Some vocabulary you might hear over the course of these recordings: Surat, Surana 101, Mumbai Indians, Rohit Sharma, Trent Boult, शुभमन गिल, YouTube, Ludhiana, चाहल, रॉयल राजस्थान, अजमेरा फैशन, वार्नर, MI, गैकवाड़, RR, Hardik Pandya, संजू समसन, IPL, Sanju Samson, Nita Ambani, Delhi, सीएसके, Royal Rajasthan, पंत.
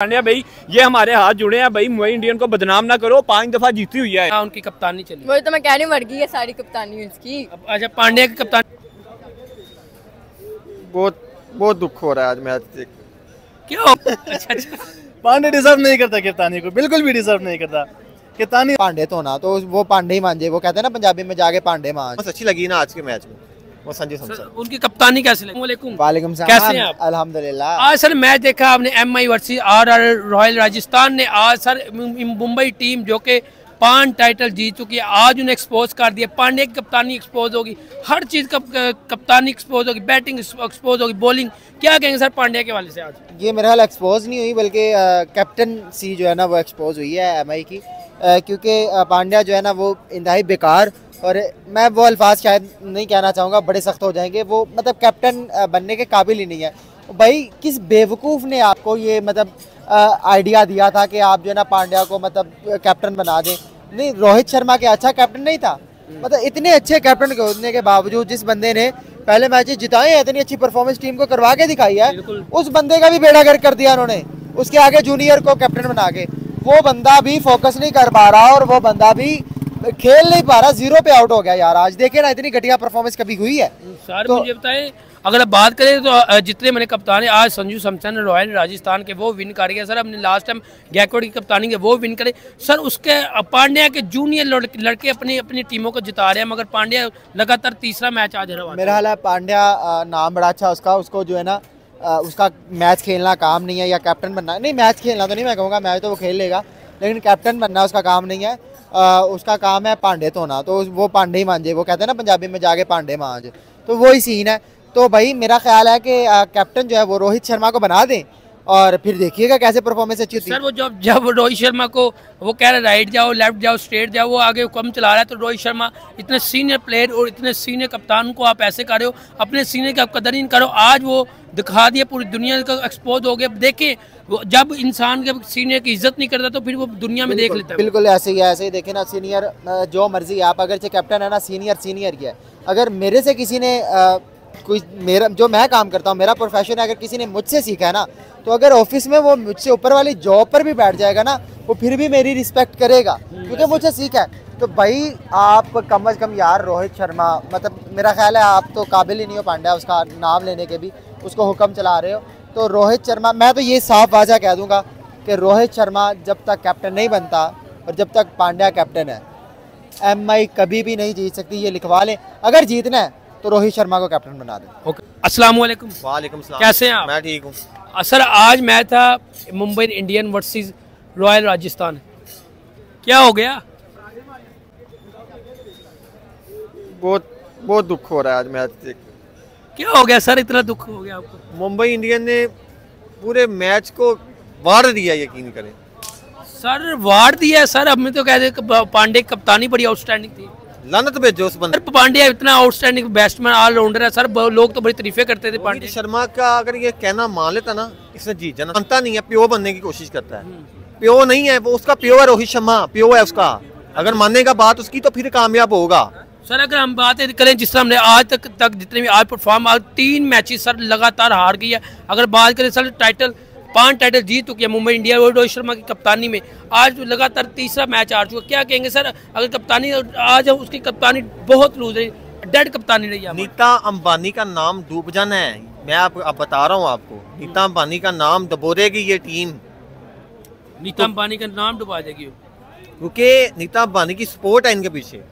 पांड्या भाई, ये हमारे हाथ जुड़े हैं भाई, मुंबई इंडियन को बदनाम ना करो, 5 दफा जीती हुई है। उनकी कप्तानी चली, वही तो मैं कह रही हूँ, मर गई है सारी कप्तानी उसकी। अच्छा, पांड्या की कप्तानी, बहुत दुख हो रहा है आज मैच देख। क्यों? अच्छा। पांड्या डिजर्व नहीं करता कप्तानी को, बिल्कुल भी डिजर्व नहीं करता कप्तानी। पांड्या तो ना, तो वो पांड्या ही मान जाए, वो कहते हैं ना पंजाबी में जाके पांड्या मान। बस अच्छी लगी ना आज के मैच में वो संजू समसन, उनकी कप्तानी कैसी लगी? वालेकुम सलाम, कैसे हैं आप? अल्हम्दुलिल्लाह। आज सर मैच देखा आपने, MI versus RR रॉयल राजस्थान ने। आज सर मुंबई टीम जो कि 5 टाइटल जीत चुकी है, आज उन्हें एक्सपोज कर दिया। पांड्या की कप्तानी एक्सपोज होगी, हर चीज कप्तानी एक्सपोज होगी, बैटिंग एक्सपोज होगी, बॉलिंग। क्या कहेंगे सर पांड्या के हवाले से? आज ये मेरा ख्याल एक्सपोज नहीं हुई, बल्कि कैप्टनसी जो है ना वो एक्सपोज हुई है MI की, क्योंकि पांड्या जो है ना वो इंतहाई बेकार, और मैं वो अल्फाज शायद नहीं कहना चाहूँगा, बड़े सख्त हो जाएंगे, वो मतलब कैप्टन बनने के काबिल ही नहीं है। भाई किस बेवकूफ़ ने आपको ये मतलब आइडिया दिया था कि आप जो है ना पांड्या को मतलब कैप्टन बना दें? नहीं, रोहित शर्मा के अच्छा कैप्टन नहीं था, मतलब इतने अच्छे कैप्टन होने के बावजूद जिस बंदे ने पहले मैच जिताए हैं, इतनी अच्छी परफॉर्मेंस टीम को करवा के दिखाई है, उस बंदे का भी बेड़ा कर दिया उन्होंने, उसके आगे जूनियर को कैप्टन बना के। वो बंदा भी फोकस नहीं कर पा रहा और वो बंदा भी खेल नहीं पा रहा, 0 पे आउट हो गया यार। आज देखे ना, इतनी घटिया परफॉर्मेंस कभी हुई है? सर तो मुझे बताएं, अगर आप बात करें तो जितने मैंने कप्तान है, आज संजू समसन रॉयल राजस्थान के वो विन कर गए सर, अपने लास्ट टाइम गैकवाड की कप्तानी के वो विन करे सर। उसके पांड्या के जूनियर लड़के अपनी अपनी टीमों को जिता रहे हैं, मगर पांड्या लगातार तीसरा मैच आज हरा। मेरा हाल है पांड्या नाम बड़ा अच्छा उसका, उसको जो है ना उसका मैच खेलना काम नहीं है, या कैप्टन बनना नहीं, मैच खेलना तो नहीं मैं कहूँगा, मैच तो वो खेल लेगा, लेकिन कैप्टन बनना उसका काम नहीं है। उसका काम है पांड्या तो ना, तो वो पांड्या ही मांझे, वो कहते हैं ना पंजाबी में जाके पांड्या मांझ, तो वही सीन है। तो भाई मेरा ख्याल है कि कैप्टन जो है वो रोहित शर्मा को बना दें, और फिर देखिएगा कैसे परफॉर्मेंस अच्छी होती है। सर वो जब रोहित शर्मा को वो कह रहे राइट जाओ, लेफ्ट जाओ, स्ट्रेट जाओ, वो आगे कम चला रहा है, तो रोहित शर्मा इतने सीनियर प्लेयर और इतने सीनियर कप्तान को आप ऐसे कर रहे हो, अपने सीनियर की आप कदर ही नहीं करो। आज वो दिखा दिया, पूरी दुनिया का एक्सपोज हो गया। देखें जब इंसान के सीनियर की इज्जत नहीं करता तो फिर वो दुनिया में देख लेता है। बिल्कुल ऐसे ही, ऐसे ही देखें ना, सीनियर जो मर्जी आप, अगर से कैप्टन है ना, सीनियर सीनियर ही है। अगर मेरे से किसी ने कोई मेरा जो मैं काम करता हूँ, मेरा प्रोफेशन है, अगर किसी ने मुझसे सीखा है ना, तो अगर ऑफिस में वो मुझसे ऊपर वाली जॉब पर भी बैठ जाएगा ना, वो फिर भी मेरी रिस्पेक्ट करेगा, क्योंकि मुझसे सीखा है। तो भाई आप कम से कम यार रोहित शर्मा, मतलब मेरा ख्याल है आप तो काबिल ही नहीं हो पांड्या उसका नाम लेने के भी, उसको हुक्म चला रहे हो। तो रोहित शर्मा, मैं तो ये साफ वाजा कह दूँगा कि रोहित शर्मा जब तक कैप्टन नहीं बनता और जब तक पांड्या कैप्टन है, MI कभी भी नहीं जीत सकती। ये लिखवा लें, अगर जीतना है तो रोहित शर्मा को कैप्टन बना दे। ओके, अस्सलाम वालेकुम। वालेकुम सलाम, कैसे हैं आप? मैं ठीक हूँ सर। आज मैच था Mumbai Indian versus रॉयल राजस्थान, क्या हो गया? बहुत दुख हो रहा है आज मैच देख। क्या हो गया सर, इतना दुख हो गया आपको? मुंबई इंडियन ने पूरे मैच को वार दिया, यकीन करें सर, वार दिया सर। अब मैं तो कह रहे पांड्या की कप्तानी बड़ी आउटस्टैंडिंग थी, लानत भेजो उस बंदे। पांड्या इतना आउटस्टैंडिंग बैट्समैन ऑलराउंडर है सर, लोग तो बड़ी तारीफें करते थे पांड्या शर्मा का। अगर ये कहना मान लेता ना, इसने जीत जाना। मानता नहीं है, प्योर बनने की कोशिश करता है, प्योर नहीं है वो, उसका प्योर है रोहित शर्मा, प्योर है उसका। अगर मानेगा बात उसकी तो फिर कामयाब होगा सर। अगर हम बात करें जिस तरह हमने आज तक जितने भी आज परफॉर्म, आज 3 मैचेस सर लगातार हार गई है। अगर बात करें सर, 5 टाइटल जीत चुकी है मुंबई इंडिया और रोहित शर्मा की कप्तानी में, आज लगातार तीसरा मैच हार चुका। क्या कहेंगे सर, अगर कप्तानी आज उसकी कप्तानी बहुत लूज रही, डेड कप्तानी रही है। नीता अंबानी का नाम डूब जाना है, मैं आप बता रहा हूँ आपको, नीता अंबानी का नाम डुबोरेगी ये टीम, नीता अंबानी का नाम डुबा देगी, क्योंकि नीता अंबानी की सपोर्ट है इनके पीछे।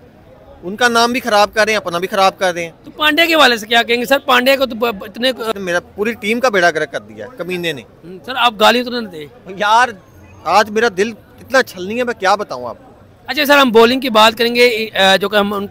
उनका नाम भी खराब कर रहे हैं, अपना भी खराब कर रहे हैं। तो पांड्या के वाले से क्या कहेंगे सर? पांड्या को तो इतने मेरा पूरी टीम का बेड़ा गर्क कर दिया कमीने ने सर। आप गाली तो नहीं दे यार, आज मेरा दिल इतना छलनी है, मैं क्या बताऊं आपको। अच्छा सर, हम बॉलिंग की बात करेंगे, जो कि हम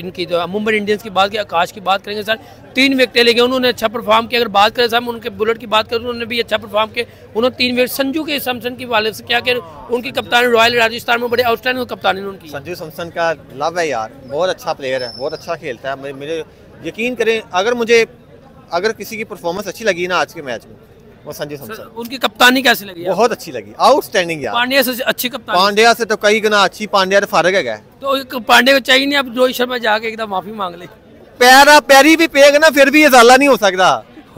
इनकी जो मुंबई इंडियंस की बात की, आकाश की बात करेंगे सर। 3 विकेटें लेके उन्होंने अच्छा परफॉर्म किया। अगर बात करें सर, उनके बुलेट की बात करें, उन्होंने भी अच्छा परफॉर्म किया, उन्होंने 3 विकेट। संजू के समसन की वाले से क्या करें, उनकी कप्तानी रॉयल राजस्थान में बड़े आउटस्टैंडिंग कप्तानी उनकी। संजू समसन का लव है यार, बहुत अच्छा प्लेयर है, बहुत अच्छा खेलता है। मेरे यकीन करें, अगर किसी की परफॉर्मेंस अच्छी लगी ना आज के मैच में, वो संजू समसन। उनकी कप्तानी कैसी लगी? बहुत अच्छी लगी, आउटस्टैंडिंग यार। पांड्या से अच्छी कप्तानी, पांड्या से तो कई गुना अच्छी। पांड्या तो फारग है, तो पांड्या को चाहिए नहीं अब रोहित शर्मा जाके एकदम माफी मांग ले, पैरा पैरी भी पेग ना, फिर भी ये जाला नहीं हो सकता।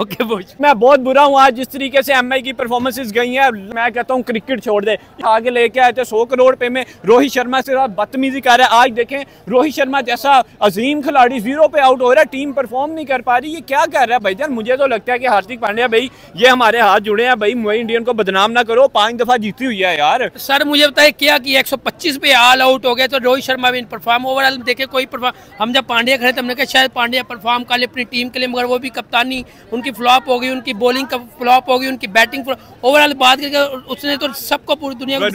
ओके बोच, मैं बहुत बुरा हूँ आज जिस तरीके से एमआई की परफॉर्मेंसेस गई हैं। मैं कहता हूँ क्रिकेट छोड़ दे। आगे लेके आए थे 100 करोड़ पे में, रोहित शर्मा से साथ बदतमीजी कर रहा है। आज देखें रोहित शर्मा जैसा अजीम खिलाड़ी 0 पे आउट हो रहा है, टीम परफॉर्म नहीं कर पा रही, ये क्या कर रहा है भाई जान। मुझे तो लगता है कि हार्दिक पांड्या भाई ये हमारे हाथ जुड़े हैं भाई, मुंबई इंडियन को बदनाम ना करो, 5 दफा जीती हुई है यार। सर मुझे बताया क्या कि 125 पे ऑल आउट हो गया तो रोहित शर्मा भी परफॉर्म ओवरऑल देखे कोई परफॉर्म। हम जब पांड्या खड़े थे हमने कहा शायद पांड्या परफॉर्म कर ले अपनी टीम के लिए, मगर वो भी कप्तानी उनकी फ्लॉप हो गई, उनकी बॉलिंग फ्लॉप हो गई, उनकी बैटिंग ओवरऑल बात करके उसने तो सबको पूरी दुनिया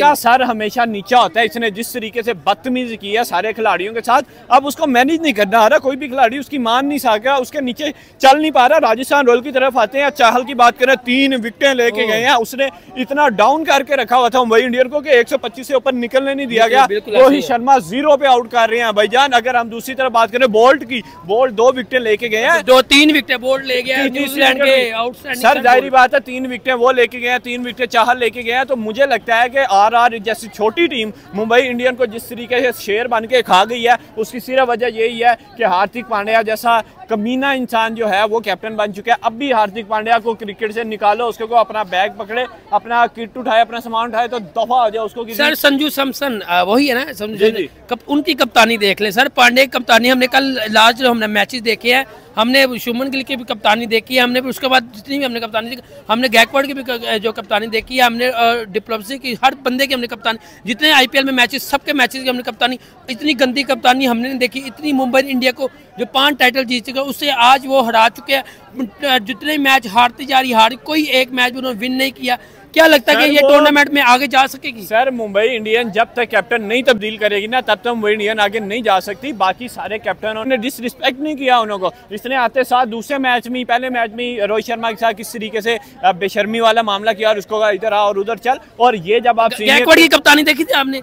का सर हमेशा नीचा होता है। इसने जिस तरीके से बदतमीजी की है सारे खिलाड़ियों के साथ, अब उसको मैनेज नहीं करना आ रहा, कोई भी खिलाड़ी उसकी मान नहीं सका, उसके नीचे चल नहीं पा रहा। राजस्थान रॉयल की तरफ आते हैं, चाहल की बात करें 3 विकेटें लेके गए हैं, उसने इतना डाउन करके रखा हुआ था मुंबई इंडियन को कि 125 से ऊपर निकलने नहीं दिया गया। रोहित शर्मा 0 पे आउट कर रहे हैं भाईजान। अगर हम दूसरी तरफ बात करें बोल्ट की, बोल्ट 2 विकेटें लेके गए हैं, 2-3 विकेटें बोल्ट ले गया न्यूजीलैंड के आउटस्टैंडिंग। सर जाहिर बात है 3 विकेटें वो लेके गए हैं, 3 विकेटें चाहल लेके गए हैं। तो मुझे लगता है कि आरआर जैसी छोटी टीम मुंबई इंडियन को जिस तरीके से शेर बन के खा गई है, उसकी सिर्फ वजह यही है कि हार्दिक पांड्या जैसा कमीना इंसान जो है वो कैप्टन बन चुका है। अब भी हार्दिक पांड्या को क्रिकेट से निकालो, उसको को अपना बैग पकड़े, अपना किट उठाए, अपना सामान उठाए तो दफा हो जाए उसको। सर संजू सैमसन वही है ना, संजू उनकी कप्तानी देख ले सर, पांड्या की कप्तानी। हमने कल लास्ट हमने मैचेस देखे हैं, हमने शुभमन गिल की भी कप्तानी देखी है, हमने उसके बाद जितनी भी हमने कप्तानी देखी, हमने गैकवाड़ की भी जो कप्तानी देखी है, हमने डिप्लोमेसी की, हर बंदे की हमने कप्तानी, जितने आईपीएल में मैचेस सबके मैचेस की हमने कप्तानी। इतनी गंदी कप्तानी हमने नहीं देखी, इतनी मुंबई इंडिया को जो 5 टाइटल जीत चुके उससे आज वो हरा चुके हैं, जितने मैच हारती जा रही हार, कोई एक मैच भी उन्होंने विन नहीं किया। क्या लगता है कि ये टूर्नामेंट में आगे जा सकेगी? सर मुंबई इंडियन जब तक कैप्टन नहीं तब्दील करेगी ना तब तक मुंबई इंडियन आगे नहीं जा सकती। बाकी सारे कैप्टनों ने डिसरिस्पेक्ट नहीं किया उनको, इसने आते साथ दूसरे मैच में, पहले मैच में रोहित शर्मा के साथ किस तरीके से बेशर्मी वाला मामला किया और उसको इधर आ और उधर चल। और ये जब आप गैकवाड़ की कप्तानी देखी थी आपने,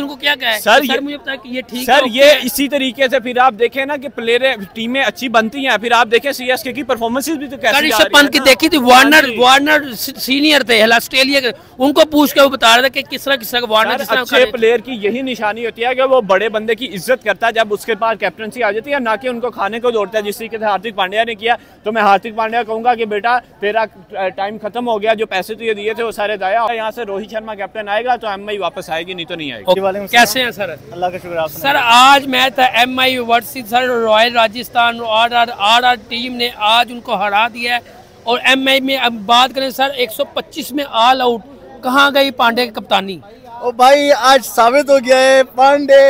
उनको क्या कहा सर? मुझे पता है कि ये ठीक सर, ये इसी तरीके से फिर आप देखें ना कि प्लेयर टीमें अच्छी बनती है, फिर आप देखें सीएसके की परफॉर्मेंसेस भी तो कैसी पंत की देखी थी, वार्नर सीनियर थे ऑस्ट्रेलिया के, उनको पूछ के वो बता रहा था कि किस तरह वार्नर अच्छे प्लेयर की यही निशानी होती है कि वो बड़े बंदे की इज्जत करता है जब उसके पास कैप्टनसी आ जाती है, ना कि उनको खाने को दौड़ता है जिस तरीके से हार्दिक पांड्या ने किया। तो मैं हार्दिक पांड्या कहूंगा कि बेटा तेरा टाइम खत्म हो गया, जो पैसे तुझे दिए थे वो सारे दाया। यहाँ से रोहित शर्मा कैप्टन आएगा तो एमआई वापस आएगी, नहीं तो नहीं आएगी। कैसे हैं सर? अल्लाह का शुक्र। सर आज मैच था MI versus रॉयल राजस्थान, RR team ने आज उनको हरा दिया है। और एमआई में अब बात करें सर, 125 में ऑल आउट, कहाँ गई पांड्या की कप्तानी? ओ भाई आज साबित हो गया है पांडे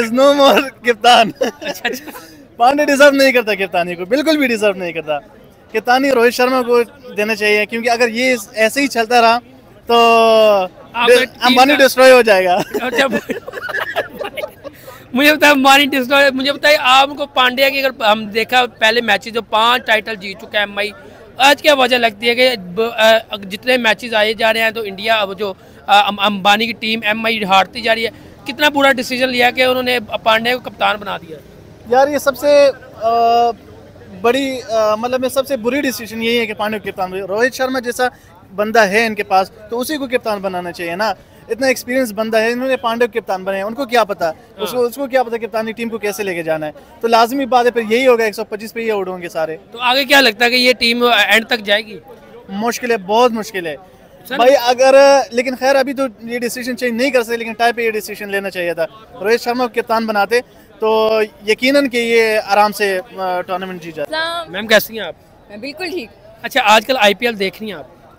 इज नो मोर कप्तान। अच्छा। पांडे डिजर्व नहीं करता कप्तानी को, बिल्कुल भी डिजर्व नहीं करता। कप्तानी रोहित शर्मा को देना चाहिए, क्योंकि अगर ये ऐसे ही चलता रहा तो अंबानी डिस्ट्रॉय हो जाएगा। मुझे बताया अंबानी डिस्ट्रॉय, मुझे बताइए आपको पांड्या की, अगर हम देखा पहले मैचेस जो 5 टाइटल जीत चुका है एमआई, आज क्या वजह लगती है कि जितने मैचेस आए जा रहे हैं तो इंडिया जो अंबानी की टीम एमआई हारती जा रही है? कितना बुरा डिसीजन लिया कि उन्होंने पांड्या को कप्तान बना दिया यार। ये सबसे मतलब सबसे बुरी डिसीजन यही है कि पांड्या को कप्तान। रोहित शर्मा जैसा बंदा है इनके पास तो उसी को कप्तान बनाना चाहिए ना, इतना एक्सपीरियंस बंदा है, इन्होंने पांड्या को कप्तान बनाया, उनको क्या पता उसको क्या पता कप्तानी टीम को कैसे लेके जाना है। तो लाजमी बात है फिर यही होगा, 125 पे ही आउट होंगे सारे। तो आगे क्या लगता है कि ये टीम एंड तक जाएगी? मुश्किल है, बहुत मुश्किल है भाई। अगर लेकिन खैर अभी तो ये डिसीजन चेंज नहीं कर सकते, लेकिन टाइम पे ये डिसीजन लेना चाहिए था। रोहित शर्मा को कप्तान बनाते तो यकीनन कि ये आराम से टूर्नामेंट जीत जाते। मैम कैसी हैं आप? मैं बिल्कुल ठीक। अच्छा आजकल आईपीएल देख रही हैं आप?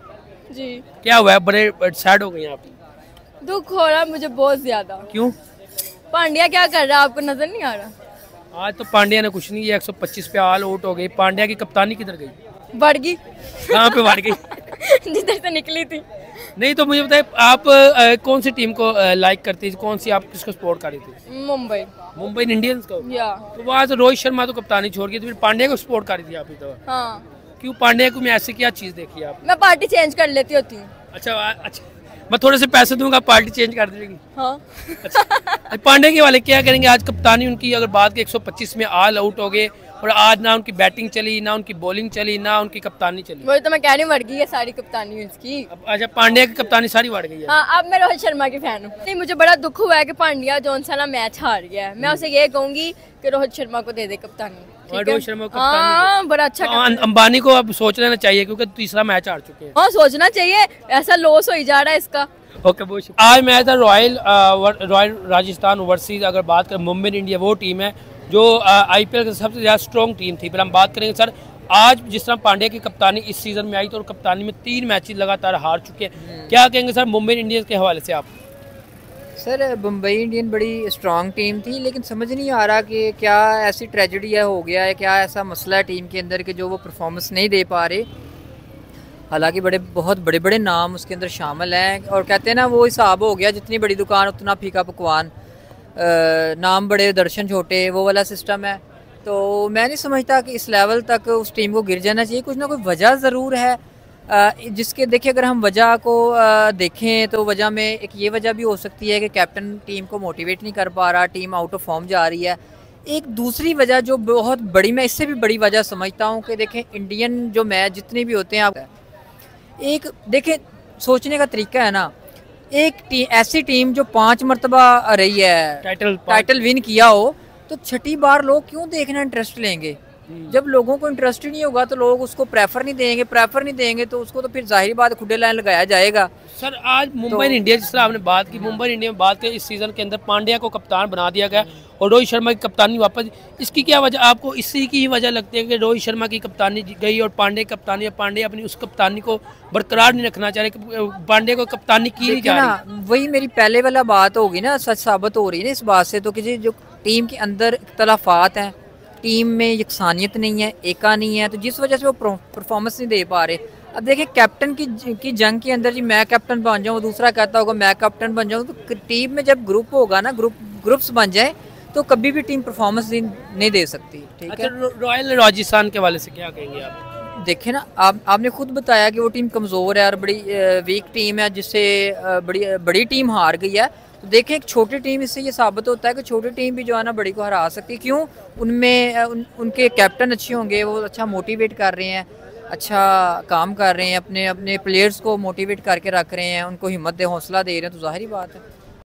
जी। क्या हुआ, बड़े सैड हो गई आप? दुख हो रहा मुझे बहुत ज्यादा। क्यों? पांड्या क्या कर रहा है आपको नजर नहीं आ रहा? आज तो पांड्या ने कुछ नहीं किया, 125 पे ऑल आउट हो गई। पांड्या की कप्तानी किधर गई? बढ़ गई। कहाँ पे बढ़ गई? जिधर से निकली थी। नहीं तो मुझे बताइए आप कौन सी टीम को लाइक करती है, कौन सी आप किसको सपोर्ट कर रही थी? मुंबई इंडियंस को। तो वहाँ से रोहित शर्मा तो कप्तानी छोड़ गई, तो फिर पांड्या को सपोर्ट कर रही थी आप? इधर क्यों पांड्या को? मैं ऐसी क्या चीज देखी आप? मैं पार्टी चेंज कर लेती होती हूँ। अच्छा, मैं थोड़े से पैसे दूंगा पार्टी चेंज कर देगी। अच्छा। पांड्या के वाले क्या करेंगे आज कप्तानी उनकी? अगर बात की 125 में ऑल आउट हो गए और आज ना उनकी बैटिंग चली, ना उनकी बॉलिंग चली, ना उनकी कप्तानी चली। वही तो मैं कह रही हूँ, बढ़ गई है सारी कप्तानी उसकी। अच्छा पांड्या की कप्तानी सारी बढ़ गई है। अब मैं रोहित शर्मा की फैन हूँ। नहीं मुझे बड़ा दुख हुआ है कि पांड्या जो उनसे ना मैच हार गया है। मैं उसे ये कहूँगी कि रोहित शर्मा को दे दे कप्तानी। और रोहित शर्मा को बड़ा अच्छा। अंबानी को अब सोच लेना चाहिए क्योंकि तीसरा मैच हार चुके हैं। सोचना चाहिए, ऐसा लॉस हो ही जा रहा है इसका। ओके बहुत। आज मैच था रॉयल राजस्थान वर्सेस, अगर बात करें मुंबई इंडियंस, वो टीम है जो IPL की सबसे ज़्यादा स्ट्रॉन्ग टीम थी। फिर हम बात करेंगे सर, आज जिस तरह पांड्या की कप्तानी इस सीजन में आई तो, और कप्तानी में 3 मैचेस लगातार हार चुके हैं, क्या कहेंगे सर मुंबई इंडियंस के हवाले से आप? सर मुंबई इंडियन बड़ी स्ट्रॉन्ग टीम थी, लेकिन समझ नहीं आ रहा कि क्या ऐसी ट्रेजेडी हो गया है, क्या ऐसा मसला है टीम के अंदर कि जो वो परफॉर्मेंस नहीं दे पा रहे। हालांकि बहुत बड़े नाम उसके अंदर शामिल हैं, और कहते हैं ना वो हिसाब हो गया जितनी बड़ी दुकान उतना फीका पकवान, नाम बड़े दर्शन छोटे, वो वाला सिस्टम है। तो मैं नहीं समझता कि इस लेवल तक उस टीम को गिर जाना चाहिए। कुछ ना कोई वजह ज़रूर है जिसके देखिए, अगर हम वजह को देखें तो वजह में एक ये वजह भी हो सकती है कि कैप्टन टीम को मोटिवेट नहीं कर पा रहा, टीम आउट ऑफ फॉर्म जा रही है। एक दूसरी वजह जो बहुत बड़ी, मैं इससे भी बड़ी वजह समझता हूँ कि देखें इंडियन जो मैच जितने भी होते हैं, आप एक देखें सोचने का तरीका है ना, एक ऐसी टीम जो 5 मरतबा रही है टाइटल विन किया हो तो 6ठी बार लोग क्यों देखना इंटरेस्ट लेंगे। जब लोगों को इंटरेस्ट ही नहीं होगा तो लोग उसको प्रेफर नहीं देंगे तो उसको तो फिर जाहिर बात खुडे लाइन लगाया जाएगा। सर आज मुंबई इंडियंस, जिस तरह आपने बात की मुंबई इंडियंस में, बात की इस सीज़न के अंदर पांड्या को कप्तान बना दिया गया और रोहित शर्मा की कप्तानी वापस, इसकी क्या वजह, आपको इसी की वजह लगती है कि रोहित शर्मा की कप्तानी गई और पांड्या की कप्तानी, पांड्या अपनी उस कप्तानी को बरकरार नहीं रखना चाह रहे, पांड्या को कप्तानी की जा रही? वही मेरी पहले वाला बात होगी ना, सच साबित हो रही है ना इस बात से तो, कि जो टीम के अंदर इख्तलाफात हैं, टीम में यकसानियत नहीं है, एका नहीं है, तो जिस वजह से वो परफॉर्मेंस नहीं दे पा रहे। अब देखिए कैप्टन की जंग के अंदर जी मैं कैप्टन बन जाऊँ, दूसरा कहता होगा मैं कैप्टन बन जाऊँ, तो टीम में जब ग्रुप होगा ना, ग्रुप्स बन जाए तो कभी भी टीम परफॉर्मेंस नहीं दे सकती। ठीक है। रॉयल राजस्थान के वाले से क्या कहेंगे आप? देखें ना, आपने खुद बताया कि वो टीम कमज़ोर है और बड़ी वीक टीम है, जिससे बड़ी टीम हार गई है। तो देखें एक छोटी टीम, इससे ये साबित होता है कि छोटी टीम भी जो है ना बड़ी को हरा सकती है। क्यों? उनमें उनके कैप्टन अच्छे होंगे, वो अच्छा मोटिवेट कर रहे हैं, अच्छा काम कर रहे हैं, अपने प्लेयर्स को मोटिवेट करके रख रहे हैं, उनको हिम्मत दे, हौसला दे रहे हैं, तो जाहिर बात है।